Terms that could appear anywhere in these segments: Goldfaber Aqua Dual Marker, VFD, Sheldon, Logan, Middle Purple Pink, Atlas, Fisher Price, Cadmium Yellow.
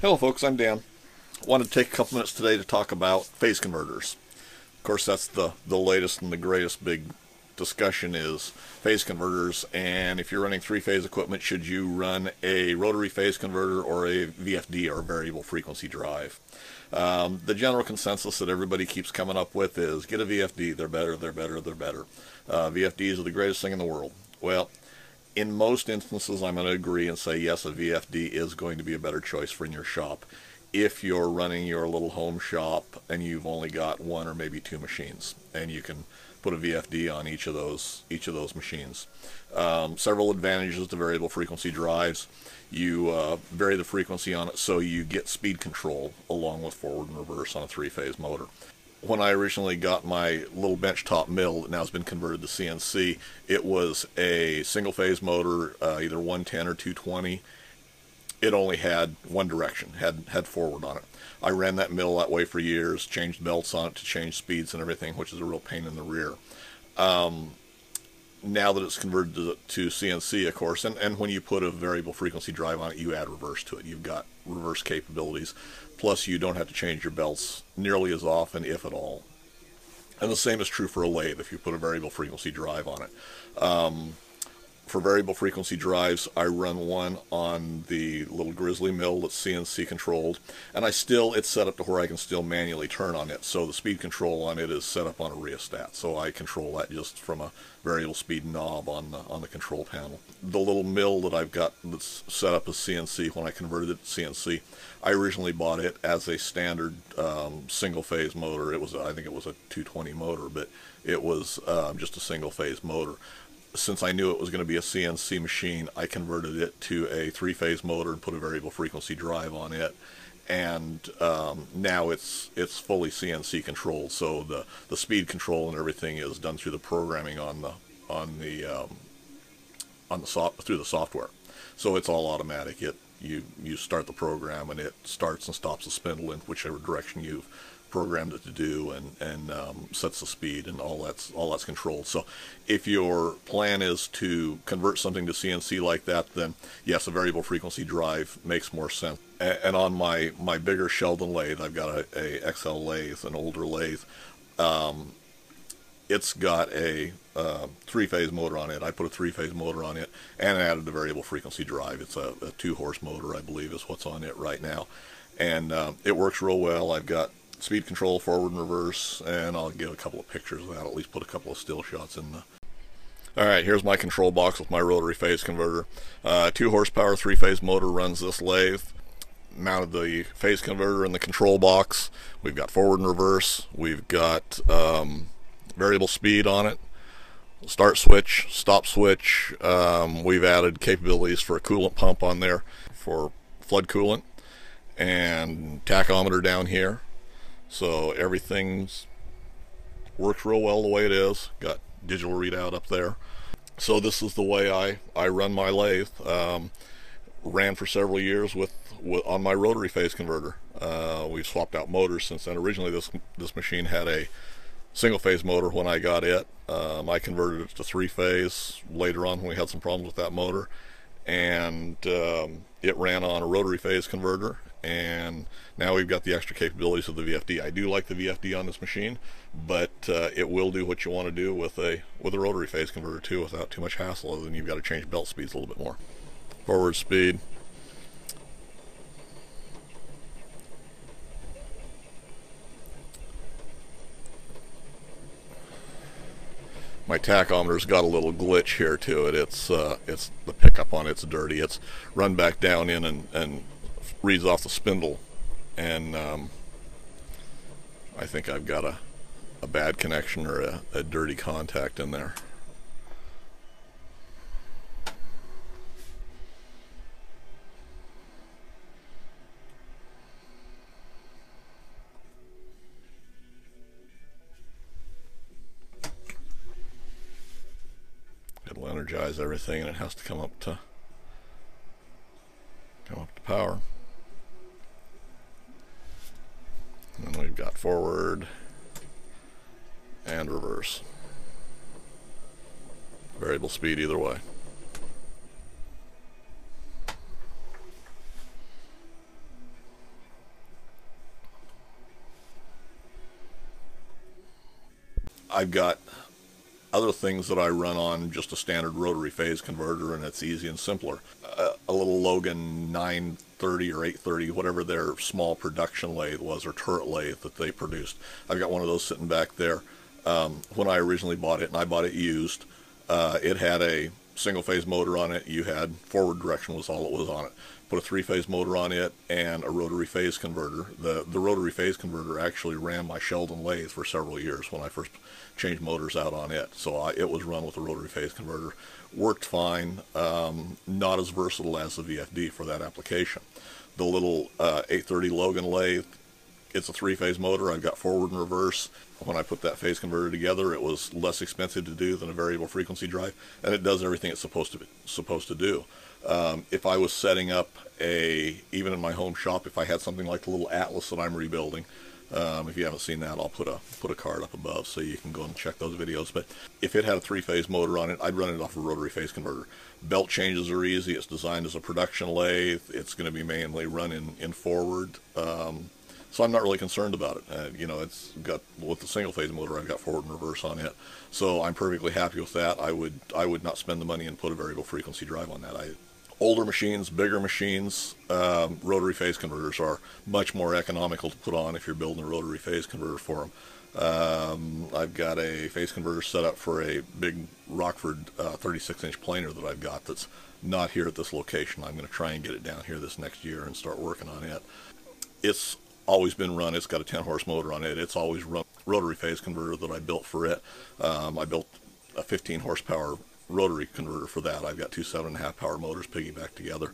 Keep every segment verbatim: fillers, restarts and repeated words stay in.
Hello folks, I'm Dan. I want to take a couple minutes today to talk about phase converters. Of course, that's the, the latest and the greatest big discussion is phase converters, and if you're running three-phase equipment, should you run a rotary phase converter or a V F D or variable frequency drive? Um, the general consensus that everybody keeps coming up with is get a V F D, they're better, they're better, they're better. Uh, V F Ds are the greatest thing in the world. Well, in most instances, I'm going to agree and say, yes, a V F D is going to be a better choice for in your shop if you're running your little home shop and you've only got one or maybe two machines, and you can put a V F D on each of those each of those machines. Um, several advantages to variable frequency drives. You uh, vary the frequency on it so you get speed control along with forward and reverse on a three-phase motor. When I originally got my little benchtop mill that now has been converted to C N C, it was a single-phase motor, uh, either one ten or two twenty. It only had one direction, had had forward on it. I ran that mill that way for years, changed belts on it to change speeds and everything, which is a real pain in the rear. Um, now that it's converted to, to C N C, of course, and, and when you put a variable frequency drive on it, you add reverse to it. You've got reverse capabilities. Plus, you don't have to change your belts nearly as often, if at all. And the same is true for a lathe if you put a variable frequency drive on it. Um, for variable frequency drives, I run one on the little Grizzly mill that's C N C controlled, and I still it's set up to where I can still manually turn on it, so the speed control on it is set up on a rheostat, so I control that just from a variable speed knob on the, on the control panel. The little mill that I've got that's set up as C N C, when I converted it to C N C, I originally bought it as a standard um, single phase motor. It was I think it was a two twenty motor, but it was um, just a single phase motor. Since I knew it was going to be a C N C machine, I converted it to a three-phase motor and put a variable frequency drive on it, and um, now it's it's fully C N C controlled. So the the speed control and everything is done through the programming on the on the um, on the so through the software. So it's all automatic. It you you start the program and it starts and stops the spindle in whichever direction you've programmed it to do, and and um, sets the speed, and all that's all that's controlled. So if your plan is to convert something to C N C like that, then yes, a variable frequency drive makes more sense. And on my my bigger Sheldon lathe, I've got a, a X L lathe, an older lathe. Um, it's got a uh, three-phase motor on it. I put a three-phase motor on it and added the variable frequency drive. It's a, a two-horse motor, I believe, is what's on it right now, and uh, it works real well. I've got speed control, forward and reverse, and I'll get a couple of pictures of that, at least put a couple of still shots in the... Alright, here's my control box with my rotary phase converter. Uh, two horsepower, three phase motor runs this lathe. Mounted the phase converter in the control box. We've got forward and reverse. We've got um, variable speed on it. Start switch, stop switch. Um, we've added capabilities for a coolant pump on there for flood coolant. And tachometer down here. So everything's works real well the way it is. Got digital readout up there. So this is the way I, I run my lathe. Um, ran for several years with, with on my rotary phase converter. Uh, we've swapped out motors since then. Originally this, this machine had a single phase motor when I got it. Um, I converted it to three phase later on when we had some problems with that motor. And um, it ran on a rotary phase converter. And now we've got the extra capabilities of the V F D. I do like the V F D on this machine, but uh, it will do what you want to do with a with a rotary phase converter too, without too much hassle, other than you've got to change belt speeds a little bit more. Forward speed. My tachometer's got a little glitch here to it. It's uh, it's the pickup on it's dirty. It's run back down in and and. reads off the spindle, and um, I think I've got a, a bad connection or a, a dirty contact in there. It'll energize everything, and it has to come up to come up to power. And we've got forward and reverse. Variable speed either way. I've got other things that I run on just a standard rotary phase converter, and it's easy and simpler. Uh, a little Logan nine thirty or eight thirty, whatever their small production lathe was, or turret lathe that they produced. I've got one of those sitting back there. Um, when I originally bought it, and I bought it used, uh, it had a single phase motor on it. You had forward direction was all it was on it. Put a three phase motor on it and a rotary phase converter. The, the rotary phase converter actually ran my Sheldon lathe for several years when I first changed motors out on it. So I, it was run with a rotary phase converter. Worked fine, um, not as versatile as the V F D for that application. The little uh, eight thirty Logan lathe, it's a three phase motor. I've got forward and reverse. When I put that phase converter together, it was less expensive to do than a variable frequency drive, and it does everything it's supposed to be, supposed to do. Um, if I was setting up a, even in my home shop, if I had something like the little Atlas that I'm rebuilding, um, if you haven't seen that, I'll put a put a card up above so you can go and check those videos. But if it had a three-phase motor on it, I'd run it off a rotary phase converter. Belt changes are easy. It's designed as a production lathe. It's going to be mainly run in in forward. Um, So I'm not really concerned about it. Uh, you know, it's got, with the single phase motor, I've got forward and reverse on it, so I'm perfectly happy with that. I would I would not spend the money and put a variable frequency drive on that. I, older machines, bigger machines, um, rotary phase converters are much more economical to put on if you're building a rotary phase converter for them. Um, I've got a phase converter set up for a big Rockford thirty-six inch uh, planer that I've got that's not here at this location. I'm going to try and get it down here this next year and start working on it. It's always been run, it's got a ten horse motor on it, it's always run rotary phase converter that I built for it. Um, I built a fifteen horsepower rotary converter for that. I've got two seven and a half power motors piggybacked together,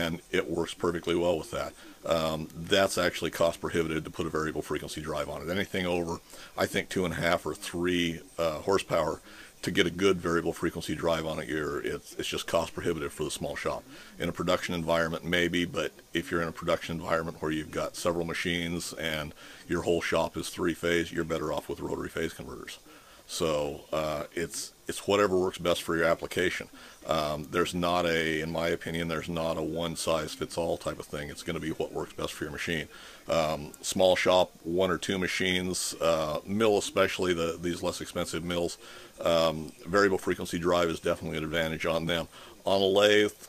and it works perfectly well with that. Um, that's actually cost prohibitive to put a variable frequency drive on it. Anything over, I think, two and a half or three uh, horsepower, to get a good variable frequency drive on it, you're, it's, it's just cost prohibitive for the small shop. In a production environment, maybe, but if you're in a production environment where you've got several machines and your whole shop is three-phase, you're better off with rotary phase converters. So uh, it's, it's whatever works best for your application. Um, there's not a, in my opinion, there's not a one-size-fits-all type of thing. It's going to be what works best for your machine. Um, small shop, one or two machines, uh, mill especially, the, these less expensive mills, um, variable frequency drive is definitely an advantage on them. On a lathe,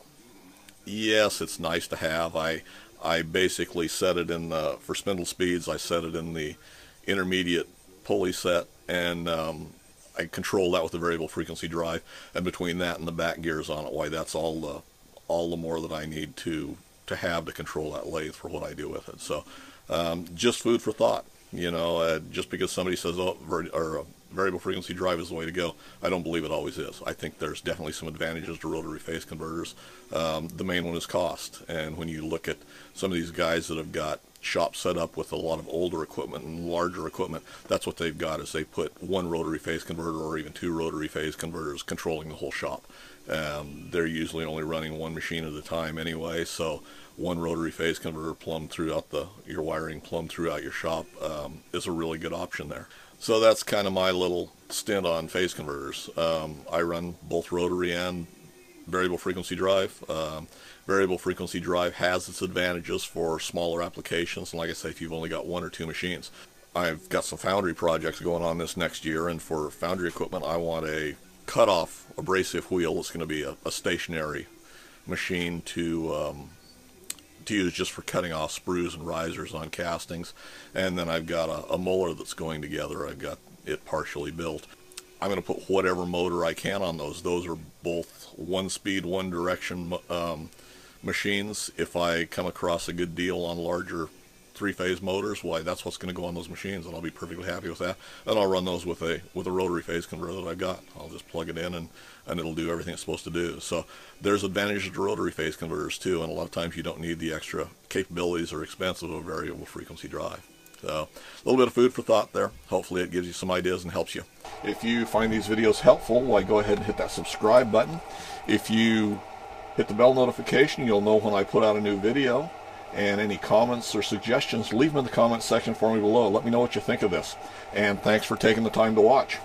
yes, it's nice to have. I, I basically set it in, the, for spindle speeds, I set it in the intermediate pulley set, and um, I control that with a variable frequency drive, and between that and the back gears on it, why that's all the all the more that I need to to have to control that lathe for what I do with it. So um, just food for thought, you know. Uh, just because somebody says oh ver or uh, variable frequency drive is the way to go, I don't believe it always is. I think there's definitely some advantages to rotary phase converters. Um, the main one is cost, and when you look at some of these guys that have got shops set up with a lot of older equipment and larger equipment, that's what they've got, is they put one rotary phase converter or even two rotary phase converters controlling the whole shop. Um, they're usually only running one machine at a time anyway, so one rotary phase converter plumbed throughout the your wiring, plumbed throughout your shop, um, is a really good option there. So that's kind of my little stint on phase converters. Um, I run both rotary and variable frequency drive. Um, variable frequency drive has its advantages for smaller applications, and like I say, if you've only got one or two machines. I've got some foundry projects going on this next year, and for foundry equipment, I want a cutoff abrasive wheel that's going to be a, a stationary machine to um, to use just for cutting off sprues and risers on castings. And then I've got a, a molar that's going together. I've got it partially built. I'm going to put whatever motor I can on those. Those are both one speed, one direction um, machines. If I come across a good deal on larger three-phase motors, why, that's what's going to go on those machines, and I'll be perfectly happy with that. And I'll run those with a with a rotary phase converter that I've got. I'll just plug it in, and, and it'll do everything it's supposed to do. So there's advantages to rotary phase converters too, and a lot of times you don't need the extra capabilities or expense of a variable frequency drive. So a little bit of food for thought there. Hopefully it gives you some ideas and helps you. If you find these videos helpful, why, go ahead and hit that subscribe button. If you hit the bell notification, you'll know when I put out a new video. And any comments or suggestions, leave them in the comments section for me below. Let me know what you think of this. And thanks for taking the time to watch.